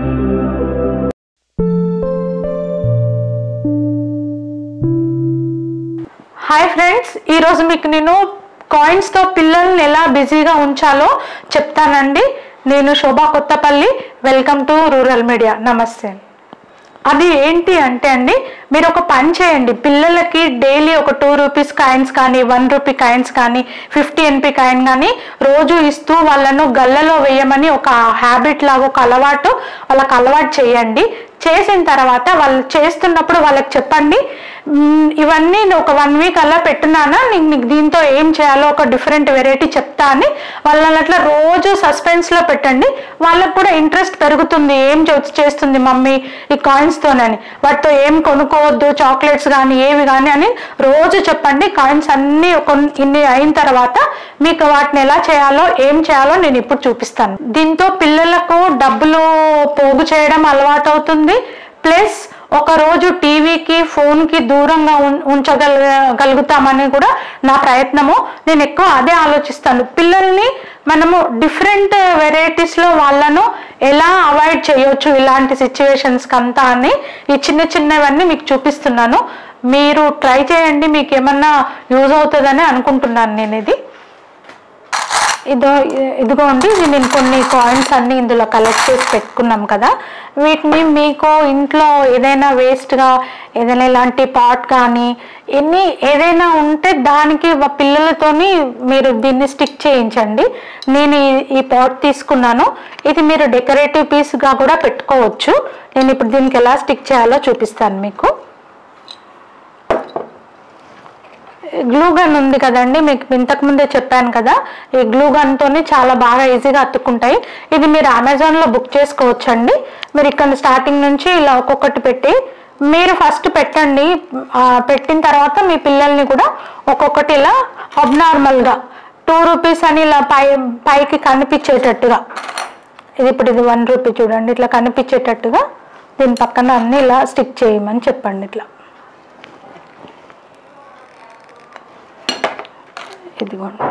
Hi friends ई रोज मीकु नेनु काइन्स तो पिल्लल्नि एला बिजीगा उंचालो चेप्तानंडी। नेनु Shobha Kothapalli, welcome to rural media. नमस्ते। अभी ఏంటి అంటే అండి, మీరు ఒక పని చేయండి, పిల్లలకి డైలీ ఒక 2 రూపీస్ కాయిన్స్ కానీ 1 రూపీ కాయిన్స్ కానీ 50 NP కాయిన్ కానీ రోజు ఇస్తూ వాళ్ళను గల్లలో వేయమని ఒక హ్యాబిట్ లాగా ఒక అలవాటు వాళ్ళకి అలవాటు చేయండి। చేసిన తర్వాత వాళ్ళు చేస్తున్నప్పుడు వాళ్ళకి చెప్పండి, ఇవన్నీ నేను ఒక 1 వీక్ అలా పెట్టునానా, నీకు దీంతో ఏం చేయాలో ఒక డిఫరెంట్ వెరైటీ చెప్తా అని వాళ్ళని అట్లా రోజు సస్పెన్స్ లో పెట్టండి। వాళ్ళకి కూడా ఇంట్రెస్ట్ పెరుగుతుంది, ఏం చేస్తుంది మమ్మీ ఈ కాయిన్స్ తోనని, వాటితో ఏం కొనుకోవద్దు చాక్లెట్స్ కానీ ఏవి కానీ అని రోజు చెప్పండి। కాయిన్స్ అన్ని ఇన్ని అయిన తర్వాత మీకు వాటిని ఎలా చేయాలో ఏం చేయాలో నేను ఇప్పుడు చూపిస్తాను। దీంతో పిల్లలకు డబ్బులు పోగు చేయడం అలవాటు అవుతుంది, ప్లస్ ఒక రోజు టీవీకి ఫోన్కి దూరంగా ఉంచగలుగుతామని కూడా నా ప్రయత్నము। నేను ఎక్కువ అదే ఆలోచిస్తాను, పిల్లల్ని మనము డిఫరెంట్ వెరైటీస్లో వాళ్ళను ఎలా అవాయిడ్ చేయొచ్చు ఇలాంటి సిచ్యువేషన్స్కి అంతా అని ఈ చిన్న చిన్నవన్నీ మీకు చూపిస్తున్నాను। మీరు ట్రై చేయండి, మీకు ఏమన్నా యూజ్ అవుతుందని అనుకుంటున్నాను నేను। ఇదిగో అండి, నేను కొన్ని కాయిన్స్ అన్ని ఇందులో కలెక్ట్ చేసి పెట్టుకున్నాం కదా, వీటిని మీకు ఇంట్లో ఏదైనా వేస్ట్గా ఏదైనా ఇలాంటి పాట్ కానీ ఎన్ని ఏదైనా ఉంటే దానికి పిల్లలతోని మీరు దీన్ని స్టిక్ చేయించండి। నేను ఈ పాట్ తీసుకున్నాను, ఇది మీరు డెకరేటివ్ పీస్గా కూడా పెట్టుకోవచ్చు। నేను ఇప్పుడు దీనికి ఎలా స్టిక్ చేయాలో చూపిస్తాను మీకు। గ్లూ గన్ ఉంది కదండి, మీకు ఇంతకుముందే చెప్పాను కదా, ఈ గ్లూ గన్తోనే చాలా బాగా ఈజీగా అతుక్కుంటాయి। ఇది మీరు అమెజాన్లో బుక్ చేసుకోవచ్చండి। మీరు ఇక్కడ స్టార్టింగ్ నుంచి ఇలా ఒక్కొక్కటి పెట్టి మీరు ఫస్ట్ పెట్టండి, పెట్టిన తర్వాత మీ పిల్లల్ని కూడా ఒక్కొక్కటి ఇలా అబ్నార్మల్గా 2 రూపీస్ అని ఇలా పైకి కనిపించేటట్టుగా, ఇది 1 రూపీ చూడండి, ఇట్లా కనిపించేటట్టుగా దీని పక్కన అన్నీ ఇలా స్టిక్ చేయమని చెప్పండి। ఇట్లా ఇదిగోండి,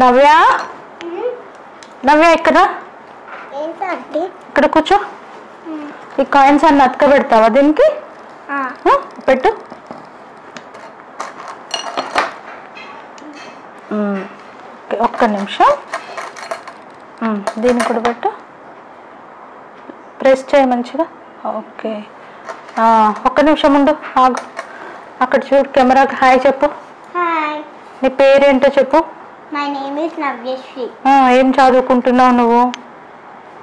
నవ్య నవ్య ఇక్కడ ఇక్కడ కూర్చో, ఈ కాయిన్స్ అన్ని అతక పెడతావా దీనికి? పెట్టు, ఒక్క నిమిషం, దీన్ని కూడా పెట్టు, ప్రెస్ చేయ మంచిగా, ఓకే ఒక్క నిమిషం ఉండు, ఆగు అక్కడ చూడు కెమెరాకి, హాయ్ చెప్పు, నీ పేరేంటో చెప్పు। My name is Navyashri. ఏం చదువుకుంటున్నావు నువ్వు?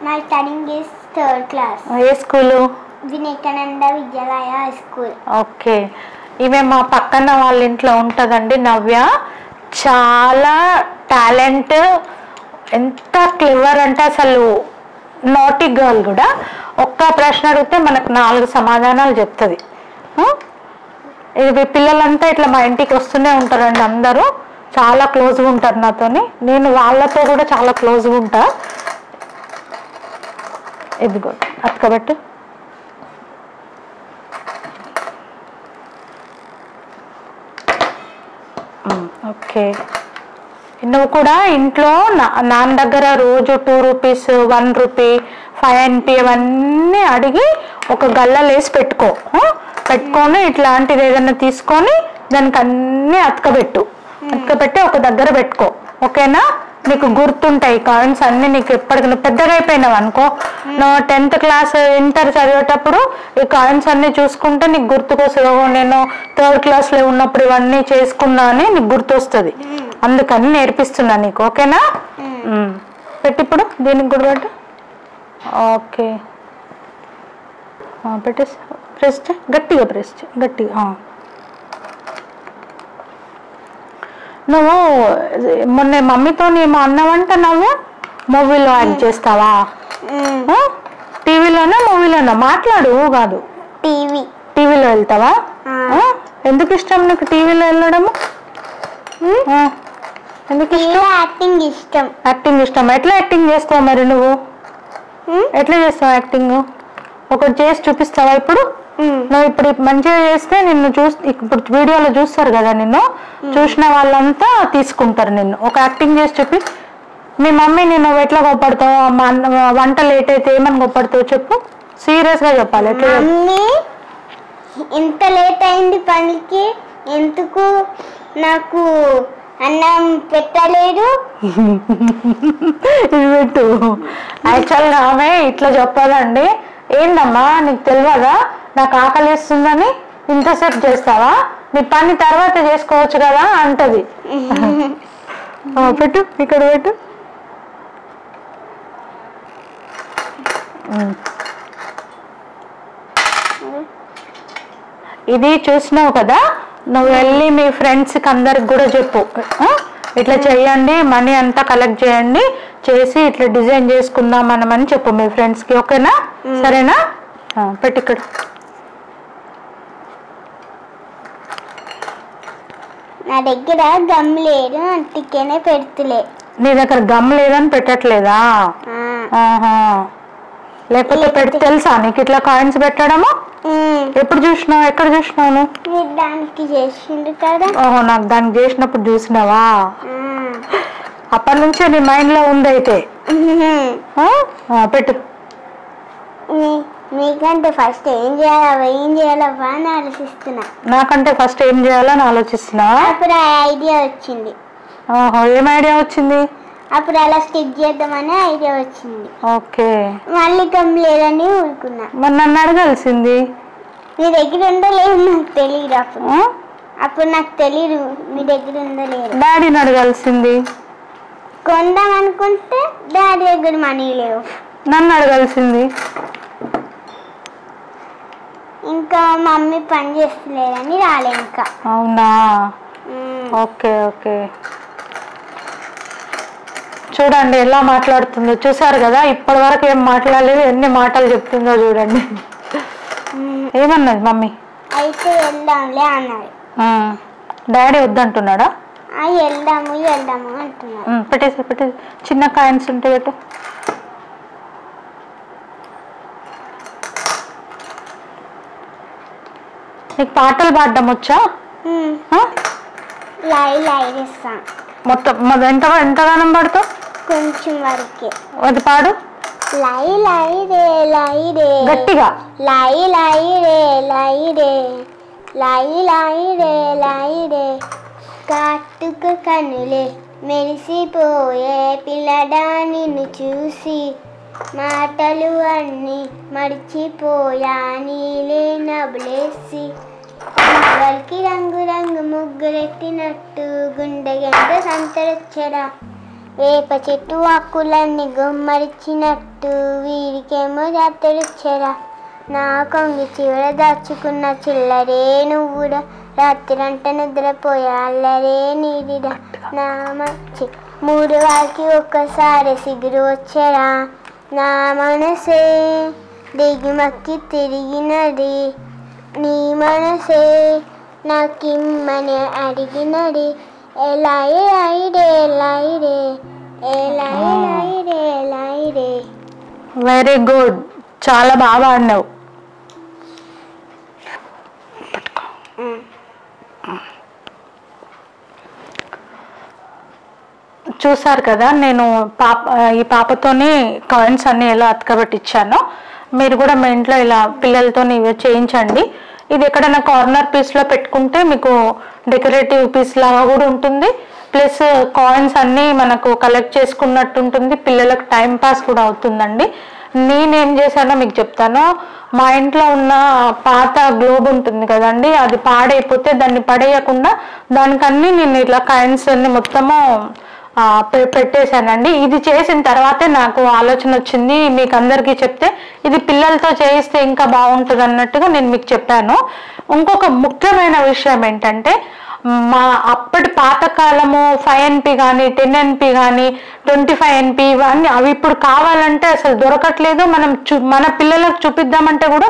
My studying is 3rd class. ఏ school? Vivekananda Vidyalaya high school. Okay, ఈమె మా పక్కన వాళ్ళ ఇంట్లో ఉంటుందండి నవ్య। చాలా టాలెంట్, ఎంత క్లెవర్ అంటే అసలు నాటి గర్ల్ కూడా, ఒక్క ప్రశ్న అడిగితే మనకు 4 సమాధానాలు చెప్తుంది। ఇది పిల్లలంతా ఇట్లా మా ఇంటికి వస్తూనే ఉంటారండి, అందరూ చాలా క్లోజ్గా ఉంటారు నాతోని, నేను వాళ్ళతో కూడా చాలా క్లోజ్గా ఉంటా। ఇదిగో అతకబెట్టు, ఓకే నువ్వు కూడా ఇంట్లో నాన్న దగ్గర రోజు 2 రూపీస్ 1 రూపీ 5 NP అవన్నీ అడిగి ఒక గల్లలు వేసి పెట్టుకొని ఇట్లాంటిది ఏదైనా తీసుకొని దానికి అన్నీ అతకబెట్టు, అతకబెట్టి ఒక దగ్గర పెట్టుకో, ఓకేనా? నీకు గుర్తుంటాయి కాయిన్స్ అన్ని నీకు ఎప్పటికీ పెద్దగా అయిపోయినావు అనుకో నా 10th క్లాస్ ఇంటర్ చదివేటప్పుడు ఈ కాయిన్స్ అన్ని చూసుకుంటే నీకు గుర్తుకొస్తదో నేను 3rd క్లాస్ లో ఉన్నప్పుడు ఇవన్నీ చేసుకున్నానే నీకు గుర్తొస్తది అందుకని నేర్పిస్తున్నా నీకు ఓకేనా పెట్టి ఇప్పుడు దీనికి కూడా పెట్టు ఓకే ఆ పెట్టేసి ప్రెస్ గట్టిగా ఆ నువ్వు మొన్న మమ్మీతో ఏమో అన్నావంట నువ్వు మూవీలో యాక్ట్ చేస్తావా టీవీలోనా మూవీలోనా మాట్లాడు కాదు టీవీలో వెళ్తావా ఎందుకు ఇష్టం నీకు టీవీలో వెళ్ళడం ఎందుకు ఇష్టం యాక్టింగ్ ఇష్టం ఎట్లా యాక్టింగ్ చేస్తావు మరి నువ్వు ఎట్లా చేస్తావు యాక్టింగ్ ఒకటి చేసి చూపిస్తావా ఇప్పుడు నువ్వు ఇప్పుడు మంచిగా చేస్తే నిన్ను ఇప్పుడు వీడియోలో చూస్తారు కదా నిన్ను చూసిన వాళ్ళంతా తీసుకుంటారు నిన్ను ఒక యాక్టింగ్ చేసి చెప్పి మీ మమ్మీ నేను ఎట్లా గొప్పడతావు వంట లేట్ అయితే ఏమని గొప్పడతావు చెప్పు సీరియస్ గా చెప్పాలి ఎట్లా ఇంత లేట్ అయింది పనికి ఎందుకు నాకు అన్నం పెట్టలేదు పెట్టు యాక్చువల్గా ఆమె ఇట్లా చెప్పదండి ఏందమ్మా నీకు తెలియదా నాకు ఆకలి వేస్తుందని ఇంతసేపు చేస్తావా నీ పని తర్వాత చేసుకోవచ్చు కదా అంటది పెట్టు ఇక్కడ పెట్టు ఇది చూసినావు కదా నువ్వు వెళ్ళి మీ ఫ్రెండ్స్కి అందరికి కూడా చెప్పు ఇట్లా చేయండి మనీ అంతా కలెక్ట్ చేయండి చేసి ఇట్లా డిజైన్ చేసుకుందాం మనమని చెప్పు మీ ఫ్రెండ్స్కి ఓకేనా సరేనా పెట్టి ఇక్కడ నా దగ్గర గమ్ లేదు అందుకనే పెడతలే నీ దగ్గర గమ్ లేదని పెట్టట్లేదా లేకపోతే పెట్టి తెలుసా నీకు ఇట్లా కాయిన్స్ పెట్టడము ఎప్పుడు చూసినావు ఎక్కడ చూసినావు దానికి చేసిండు కదా ఓహో నాకు దానికి చేసినప్పుడు చూసినావా అప్పటి నుంచే నీ మైండ్ లో ఉందైతే పెట్టు మీకంటే ఫస్ట్ ఏం చేయాలా అని ఆలోచిస్తున్నా నాకంటే ఫస్ట్ ఏం చేయాలని ఆలోచిస్తున్నా అప్పుడు ఐడియా వచ్చింది ఓహో ఏం ఐడియా వచ్చింది అప్పుడు అలా స్టిచ్ చేద్దామని ఐడియా వచ్చింది ఓకే మళ్ళీ గమ్ లేదని ఊరుకున్నా మరి నన్ను అడగాల్సింది మీ దగ్గర ఉందో లేదు నాకు తెలియదు అప్పుడు నాకు తెలియదు మీ దగ్గర ఉందో లేదు డాడీని అడగాల్సింది కొందాం అనుకుంటే డాడీ దగ్గర మనీ లేవు నన్ను అడగాల్సింది ఇంకా మమ్మీ పని చేస్తలేదని రాలే ఇంకా అవునా ఓకే ఓకే చూడండి ఎలా మాట్లాడుతుందో చూసారు కదా ఇప్పటి వరకు ఏం మాట్లాడలేదు ఎన్ని మాటలు చెప్తుందో చూడండి ఏమన్నది మమ్మీ అయితే వెళ్దాంలే అన్నాడు డాడీ వద్దంటున్నాడా వెళ్దాము అంటున్నాడు పెట్టేసి చిన్న కాయిన్స్ ఉంటే పెట్టు నీకు పాటలు పాడడం వచ్చా మొత్తం ఎంతగానం పాడుతావు కొంచెం వరకే అది పాడు లై లై రే లై రే గట్టిగా లై లై రే లై రే లై లై రే లై రే కాటుక కనులే మెరిసిపోయే పిల్లడాని చూసి మాటలు అన్నీ మరిచిపోయా నీలే నవ్వులేసి వాళ్ళకి రంగు రంగు ముగ్గురెట్టినట్టు గుండెగంట సంతరించడా వేప చెట్టు ఆకులన్నీ గుమ్మరిచినట్టు వీడికేమో రాత్రిచ్చరా నా కొంగి చివర దాచుకున్న చిల్లరే నువ్వుడా రాత్రంట నిద్రపోయా అల్లరే నీడిడా నా మంచి మూడు వారికి ఒక్కసారి సిగురు వచ్చరా నా మనసే దిగుమక్కి తిరిగినది నీ మనసే నాకిమ్మని అడిగినది ఎలా వెరీ గుడ్ చాలా బాగా ఆడినావు చూసారు కదా నేను ఈ పాపతోనే కాయిన్స్ అన్ని ఎలా అతకబెట్టిచ్చానో మీరు కూడా మీ ఇంట్లో ఇలా పిల్లలతో ఇవి చేయించండి ఇది ఎక్కడైనా కార్నర్ పీస్లో పెట్టుకుంటే మీకు డెకరేటివ్ పీస్ లాగా కూడా ఉంటుంది ప్లస్ కాయిన్స్ అన్నీ మనకు కలెక్ట్ చేసుకున్నట్టు ఉంటుంది. పిల్లలకు టైం పాస్ కూడా అవుతుందండి. నేనేం చేశానో మీకు చెప్తాను. మా ఇంట్లో ఉన్న పాత గ్లోబ్ ఉంటుంది కదండి, అది పాడైపోతే దాన్ని పడేయకుండా దానికన్నీ నేను ఇట్లా కాయిన్స్ అన్ని మొత్తము పెట్టేశానండి. ఇది చేసిన తర్వాతే నాకు ఆలోచన వచ్చింది, మీకు అందరికీ చెప్తే ఇది పిల్లలతో చేయిస్తే ఇంకా బాగుంటుంది అన్నట్టుగా నేను మీకు చెప్పాను. ఇంకొక ముఖ్యమైన విషయం ఏంటంటే, మా అప్పటి పాతకాలము 5NP కానీ 10NP కానీ 25NP ఇవన్నీ అవి ఇప్పుడు కావాలంటే అసలు దొరకట్లేదు. మనం మన పిల్లలకు చూపిద్దామంటే కూడా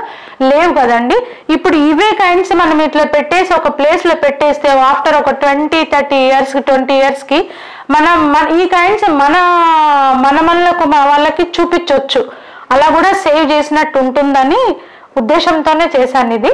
లేవు కదండి. ఇప్పుడు ఇవే కైండ్స్ మనం ఇట్లా పెట్టేసి ఒక ప్లేస్లో పెట్టేస్తే ఆఫ్టర్ ఒక 20-30 years మనం ఈ కైండ్స్ మన వాళ్ళకి చూపించవచ్చు. అలా కూడా సేవ్ చేసినట్టు ఉంటుందని ఉద్దేశంతోనే చేశాను ఇది.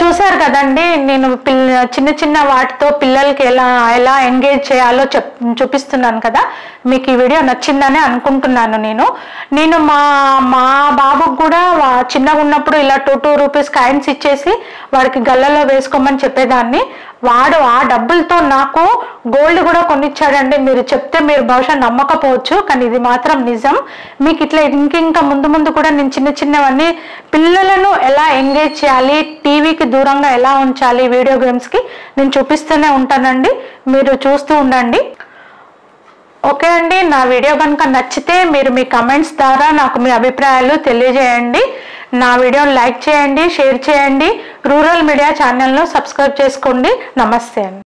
చూసారు కదండి, నేను చిన్న చిన్న వాటితో పిల్లలకి ఎలా ఎంగేజ్ చేయాలో చూపిస్తున్నాను కదా. మీకు ఈ వీడియో నచ్చిందని అనుకుంటున్నాను. నేను మా బాబుకు కూడా చిన్నగా ఉన్నప్పుడు ఇలా 2 రూపీస్ కాయిన్స్ ఇచ్చేసి వాడికి గల్లలో వేసుకోమని చెప్పేదాన్ని. వాడు ఆ డబ్బులతో నాకు గోల్డ్ కూడా కొనిచ్చాడండి. మీరు చెప్తే మీరు బహుశా నమ్మకపోవచ్చు, కానీ ఇది మాత్రం నిజం. మీకు ఇట్లా ఇంకా ముందు కూడా నేను చిన్న చిన్నవన్నీ పిల్లలను ఎలా ఎంగేజ్ చేయాలి, టీవీకి దూరంగా ఎలా ఉంచాలి, వీడియో గేమ్స్కి నేను చూపిస్తూనే ఉంటానండి. మీరు చూస్తూ ఉండండి. ఓకే అండి, నా వీడియో కనుక నచ్చితే మీరు మీ కమెంట్స్ ద్వారా నాకు మీ అభిప్రాయాలు తెలియజేయండి. నా వీడియోని లైక్ చేయండి, షేర్ చేయండి. రూరల్ మీడియా ఛానల్ను సబ్స్క్రైబ్ చేసుకోండి. నమస్తే అండి.